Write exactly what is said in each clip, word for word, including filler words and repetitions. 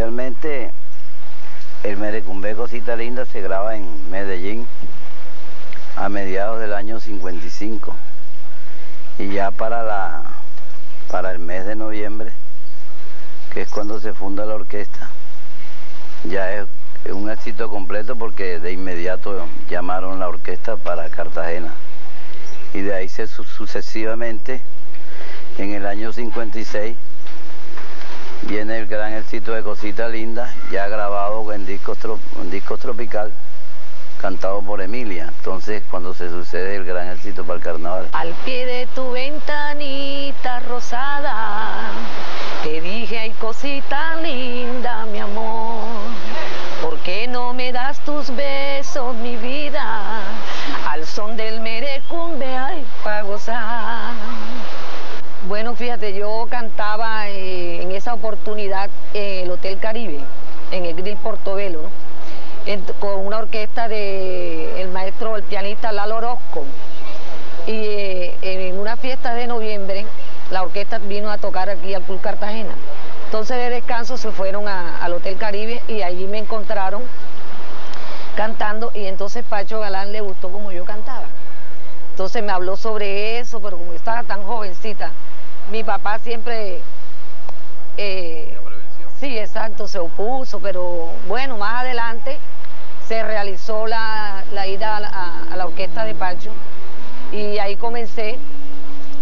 Inicialmente el Merecumbé Cosita Linda se graba en Medellín a mediados del año cincuenta y cinco, y ya para, la, para el mes de noviembre, que es cuando se funda la orquesta, ya es un éxito completo porque de inmediato llamaron la orquesta para Cartagena, y de ahí se su sucesivamente en el año cincuenta y seis viene el gran éxito de Cosita Linda, ya grabado en discos, tro en discos tropical, cantado por Emilia. Entonces, cuando se sucede el gran éxito para el carnaval. Al pie de tu ventanita rosada, te dije, ay, cosita linda, mi amor, ¿por qué no me das tus besos, mi vida? Al son del merecumbe, ay, pa' gozar. Bueno, fíjate, yo cantaba eh, en esa oportunidad eh, el Hotel Caribe, en el Grill Portobelo, ¿no? en, con una orquesta del de maestro, el pianista Lalo Orozco. Y eh, en una fiesta de noviembre, la orquesta vino a tocar aquí al Club Cartagena. Entonces, de descanso se fueron a, al Hotel Caribe y allí me encontraron cantando, y entonces Pacho Galán le gustó como yo cantaba. Entonces me habló sobre eso, pero como yo estaba tan jovencita, mi papá siempre, eh, sí, exacto, se opuso, pero bueno, más adelante se realizó la, la ida a la, a la orquesta de Pacho, y ahí comencé.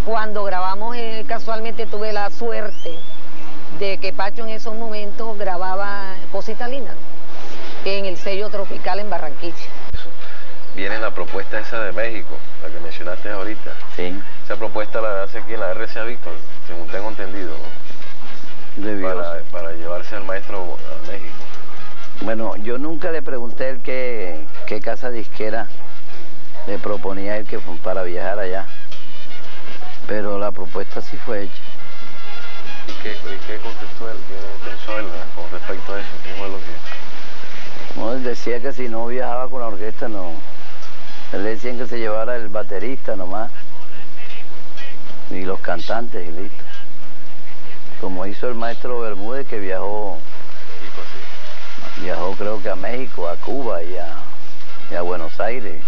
Cuando grabamos, eh, casualmente tuve la suerte de que Pacho en esos momentos grababa Cosita Linda en el sello Tropical en Barranquilla. Viene la propuesta esa de México, la que mencionaste ahorita. Sí. Esa propuesta la hace aquí en la R C A Víctor, según tengo entendido, ¿no? Para, para llevarse al maestro a México. Bueno, yo nunca le pregunté a él qué, qué casa disquera le proponía a él que fue para viajar allá, pero la propuesta sí fue hecha. ¿Y qué, y qué contestó él? ¿Qué pensó él con respecto a eso? ¿Qué fue lo que...? No, él decía que si no viajaba con la orquesta, no. Le decían que se llevara el baterista nomás y los cantantes y listo, como hizo el maestro Bermúdez, que viajó México, sí. Viajó creo que a México, a Cuba y a, y a Buenos Aires,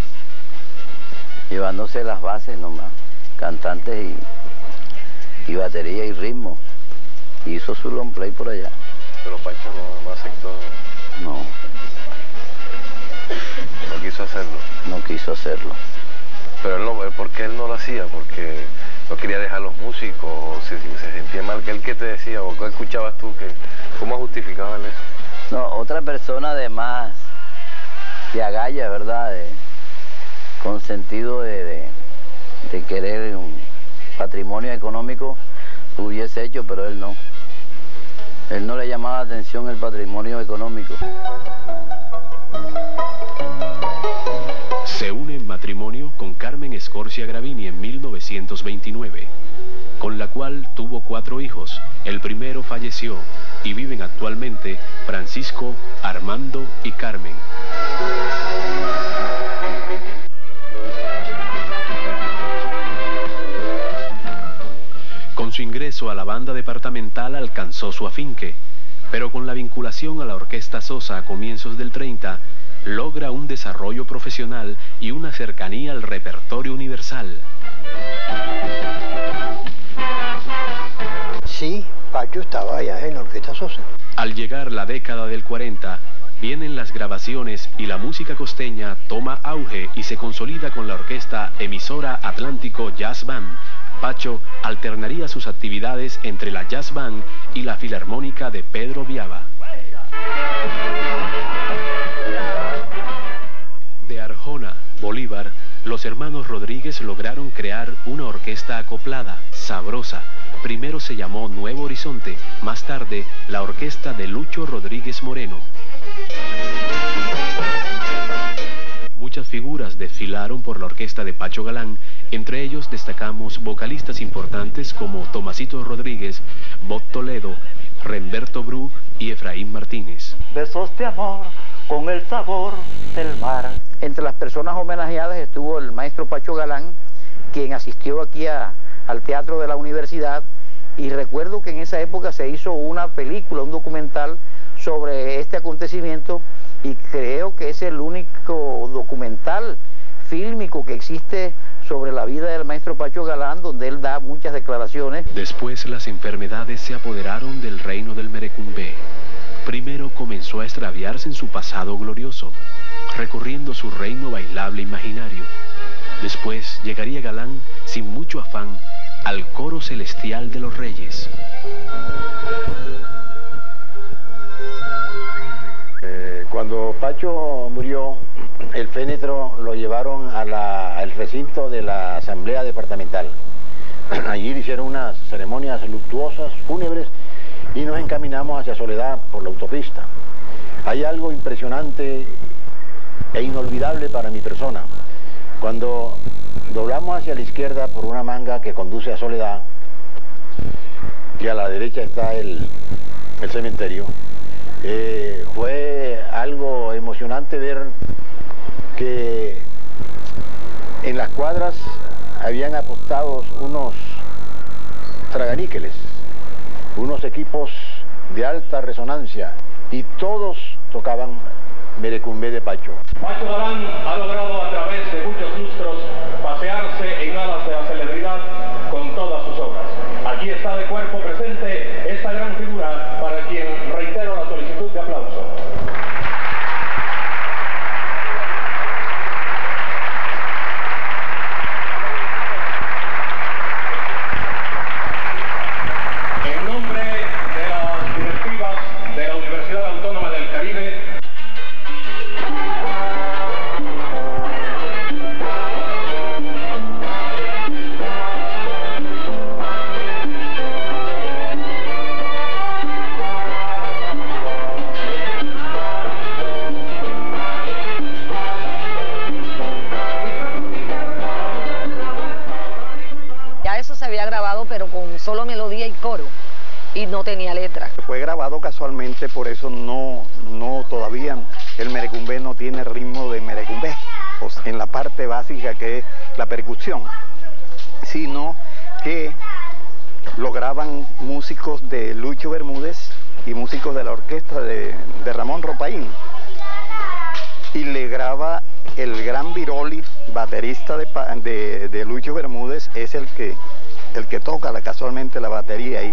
llevándose las bases nomás, cantantes y, y batería y ritmo, y hizo su long play por allá, pero Pacho no, no aceptó, no, no quiso hacerlo. No quiso hacerlo. Pero él no, ¿por qué él no lo hacía? Porque no quería dejar a los músicos, o se, se sentía mal. ¿Qué él qué te decía o qué escuchabas tú? Que, ¿cómo justificaba él eso? No, otra persona de más, de agallas, ¿verdad? De, con sentido de, de, de querer un patrimonio económico, lo hubiese hecho, pero él no. Él no le llamaba la atención el patrimonio económico. Se une en matrimonio con Carmen Escorcia Gravini en mil novecientos veintinueve, con la cual tuvo cuatro hijos, el primero falleció, y viven actualmente Francisco, Armando y Carmen. Con su ingreso a la banda departamental alcanzó su afinque, pero con la vinculación a la Orquesta Sosa a comienzos del treinta, logra un desarrollo profesional y una cercanía al repertorio universal. Sí, Pacho estaba allá en la Orquesta Sosa. Al llegar la década del cuarenta, vienen las grabaciones y la música costeña toma auge y se consolida con la orquesta Emisora Atlántico Jazz Band. Pacho alternaría sus actividades entre la Jazz Band y la Filarmónica de Pedro Viaba. De Arjona, Bolívar, los hermanos Rodríguez lograron crear una orquesta acoplada, sabrosa. Primero se llamó Nuevo Horizonte, más tarde la orquesta de Lucho Rodríguez Moreno. Muchas figuras desfilaron por la orquesta de Pacho Galán, entre ellos destacamos vocalistas importantes como Tomasito Rodríguez, Bob Toledo, Remberto Bru y Efraín Martínez. Besos de amor con el sabor del mar. Entre las personas homenajeadas estuvo el maestro Pacho Galán, quien asistió aquí a, al Teatro de la Universidad, y recuerdo que en esa época se hizo una película, un documental sobre este acontecimiento, y creo que es el único documental fílmico que existe sobre la vida del maestro Pacho Galán, donde él da muchas declaraciones. Después las enfermedades se apoderaron del reino del Merecumbé. Primero comenzó a extraviarse en su pasado glorioso, recorriendo su reino bailable imaginario. Después llegaría Galán, sin mucho afán, al coro celestial de los reyes. Eh, cuando Pacho murió, el fénetro lo llevaron a la, al recinto de la Asamblea Departamental. Allí hicieron unas ceremonias luctuosas, fúnebres, y nos encaminamos hacia Soledad por la autopista. Hay algo impresionante e inolvidable para mi persona. Cuando doblamos hacia la izquierda por una manga que conduce a Soledad, y a la derecha está el, el cementerio, eh, fue algo emocionante ver que en las cuadras habían apostados unos traganíqueles, unos equipos de alta resonancia, y todos tocaban Merecumbé de Pacho. Pacho Galán ha logrado a través de muchos lustros pasearse en alas de la celebridad con todas sus obras. Aquí está de cuerpo presente esta gran figura, para quien reitero la solicitud de aplauso. Solo melodía y coro, y no tenía letra. Fue grabado casualmente, por eso no, no todavía el merecumbé no tiene ritmo de merecumbé, o sea, en la parte básica que es la percusión, sino que lo graban músicos de Lucho Bermúdez y músicos de la orquesta de, de Ramón Ropaín, y le graba el gran Viroli, baterista de, de, de Lucho Bermúdez, es el que el que toca la, casualmente la batería, y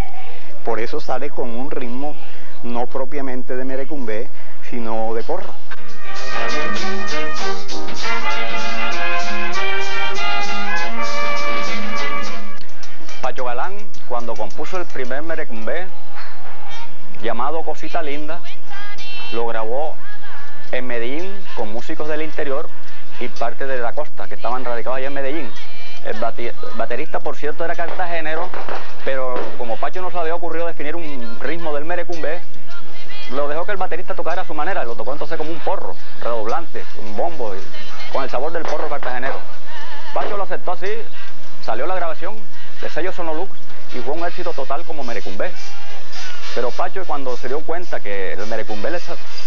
por eso sale con un ritmo no propiamente de merecumbé, sino de porra. Pacho Galán, cuando compuso el primer merecumbé, llamado Cosita Linda, lo grabó en Medellín con músicos del interior y parte de la costa, que estaban radicados allá en Medellín. El baterista, por cierto, era cartagenero, pero como Pacho no se había ocurrido definir un ritmo del merecumbé, lo dejó que el baterista tocara a su manera. Lo tocó entonces como un porro, redoblante, un bombo, con el sabor del porro cartagenero. Pacho lo aceptó así, salió la grabación de sello Sonolux y fue un éxito total como merecumbé. Pero Pacho, cuando se dio cuenta que el merecumbé le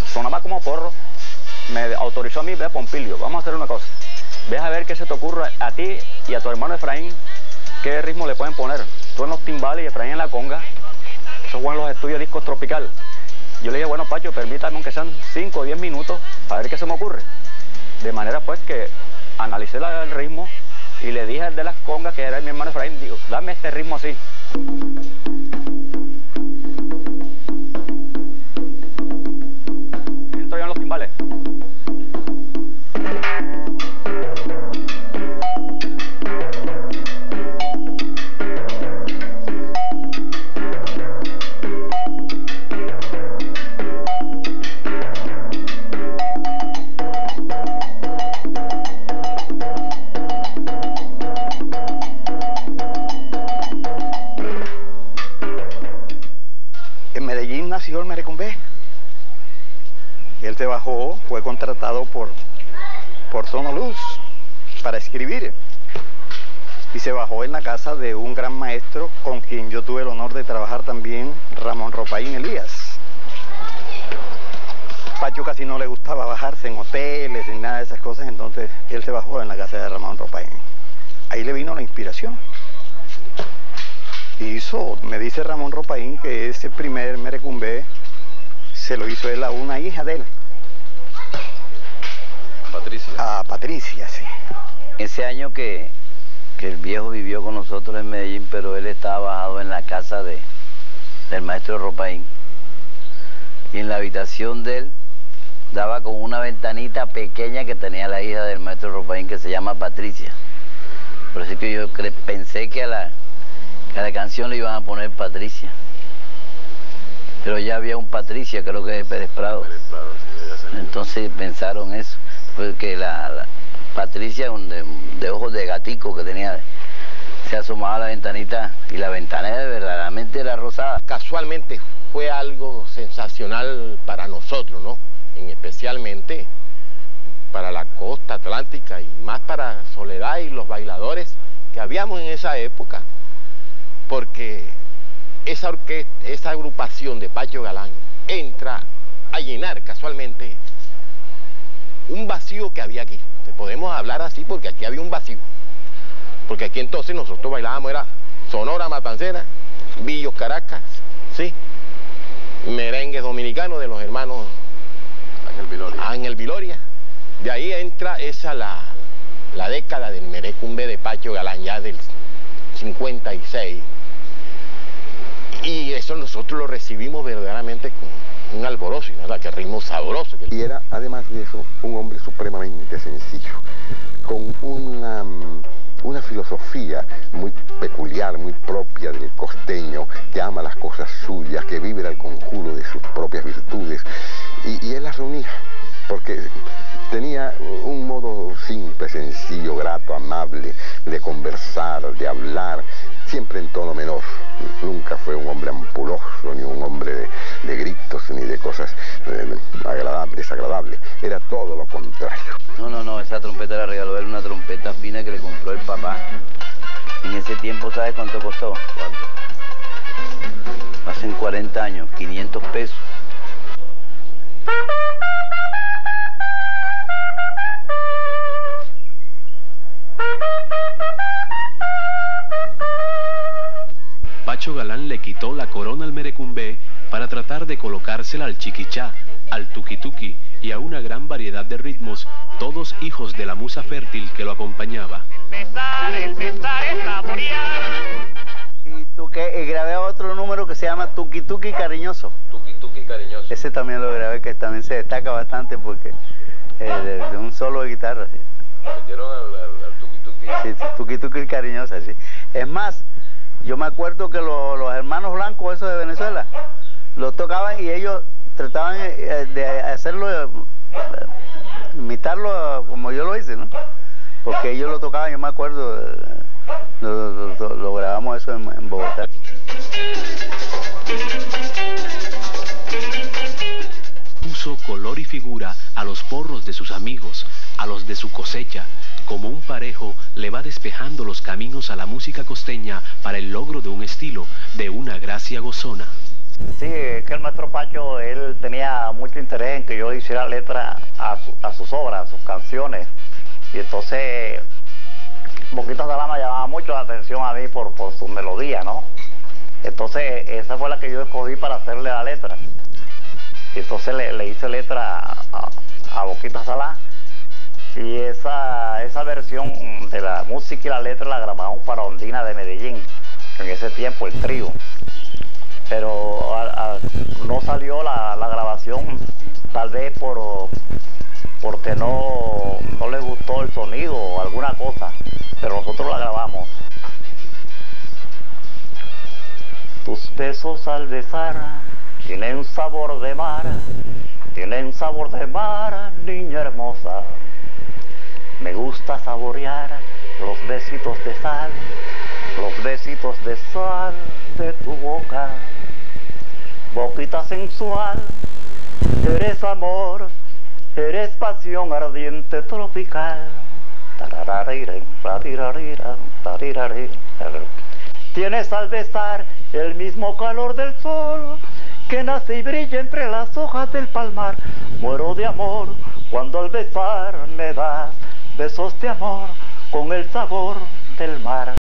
sonaba como porro, me autorizó a mí: ve, Pompilio, vamos a hacer una cosa. Ves a ver qué se te ocurre a ti y a tu hermano Efraín, qué ritmo le pueden poner. Tú en los timbales y Efraín en la conga. Eso fue en los estudios Discos Tropical. Yo le dije: bueno, Pacho, permítame aunque sean cinco o diez minutos, a ver qué se me ocurre. De manera pues que analicé la, el ritmo, y le dije al de las congas, que era mi hermano Efraín, digo: dame este ritmo así. Entro yo en los timbales. El merecumbé, él se bajó, fue contratado por por Sonolux para escribir, y se bajó en la casa de un gran maestro con quien yo tuve el honor de trabajar también, Ramón Ropaín Elías. Pacho casi no le gustaba bajarse en hoteles, en nada de esas cosas, entonces él se bajó en la casa de Ramón Ropaín. Ahí le vino la inspiración. Hizo, me dice Ramón Ropaín, que ese primer merecumbé se lo hizo él a una hija de él. Patricia. A Patricia, sí. Ese año que, que el viejo vivió con nosotros en Medellín, pero él estaba bajado en la casa de, del maestro Ropaín. Y en la habitación de él daba con una ventanita pequeña que tenía la hija del maestro Ropaín, que se llama Patricia. Por eso es que yo pensé que a la, que a la canción le iban a poner Patricia. Pero ya había un Patricia, creo que es Pérez Prado. Pérez Prado sí, ya se... Entonces pensaron eso, porque la, la Patricia un de, de ojos de gatico que tenía, se asomaba a la ventanita y la ventana verdaderamente era rosada. Casualmente fue algo sensacional para nosotros, ¿no? En especialmente para la costa atlántica y más para Soledad y los bailadores que habíamos en esa época, porque esa orquesta, esa agrupación de Pacho Galán entra a llenar casualmente un vacío que había aquí. Podemos hablar así porque aquí había un vacío, porque aquí entonces nosotros bailábamos era Sonora Matancera, Billos Caracas, sí, merengues dominicanos de los hermanos Ángel Viloria. Ángel Viloria. De ahí entra esa la, la década del Merecumbé de Pacho Galán, ya del cincuenta y seis. Y eso nosotros lo recibimos verdaderamente con un alborozo, ¿verdad? Que ritmo sabroso. Que... Y era, además de eso, un hombre supremamente sencillo, con una, una filosofía muy peculiar, muy propia del costeño, que ama las cosas suyas, que vibra al conjuro de sus propias virtudes. Y, y él las reunía, porque tenía un modo simple, sencillo, grato, amable, de conversar, de hablar, siempre en tono menor. Nunca fue un hombre ampuloso, ni un hombre de, de gritos, ni de cosas eh, agradables, desagradables. Era todo lo contrario. No, no, no, esa trompeta la regaló él, una trompeta fina que le compró el papá. En ese tiempo, ¿sabes cuánto costó? ¿Cuánto? Hacen cuarenta años, quinientos pesos. Pacho Galán le quitó la corona al merecumbé para tratar de colocársela al chiquichá, al tuquituquí y a una gran variedad de ritmos, todos hijos de la musa fértil que lo acompañaba. El pesar, el pesar está y, tuque, y grabé otro número que se llama Tuquituquí Cariñoso. Tuquituquí Cariñoso. Ese también lo grabé, que también se destaca bastante porque eh, de, de un solo de guitarra. ¿Sí? Metieron al, al, al tuquituquí. Sí, tuquituquí Cariñoso, sí. Es más, yo me acuerdo que lo, los hermanos blancos, esos de Venezuela, los tocaban y ellos trataban eh, de hacerlo, eh, imitarlo como yo lo hice, ¿no? Porque ellos lo tocaban, yo me acuerdo, eh, lo, lo, lo, lo grabamos eso en, en Bogotá. Puso color y figura a los porros de sus amigos, a los de su cosecha. Como un parejo le va despejando los caminos a la música costeña para el logro de un estilo, de una gracia gozona. Sí, es que el maestro Pacho, él tenía mucho interés en que yo hiciera letra a, su, a sus obras, a sus canciones. Y entonces, Boquita Salá me llamaba mucho la atención a mí por, por su melodía, ¿no? Entonces, esa fue la que yo escogí para hacerle la letra. Y entonces le, le hice letra a, a Boquita Salá. Y esa, esa versión de la música y la letra la grabamos para Ondina de Medellín, en ese tiempo, el trío. Pero a, a, no salió la, la grabación, tal vez por, porque no, no les gustó el sonido o alguna cosa, pero nosotros la grabamos. Tus besos al besar tienen un sabor de mar, tienen un sabor de mar, niña hermosa. Me gusta saborear los besitos de sal, los besitos de sal de tu boca. Boquita sensual, eres amor, eres pasión ardiente tropical. Tienes al besar el mismo calor del sol que nace y brilla entre las hojas del palmar. Muero de amor cuando al besar me das besos de amor con el sabor del mar.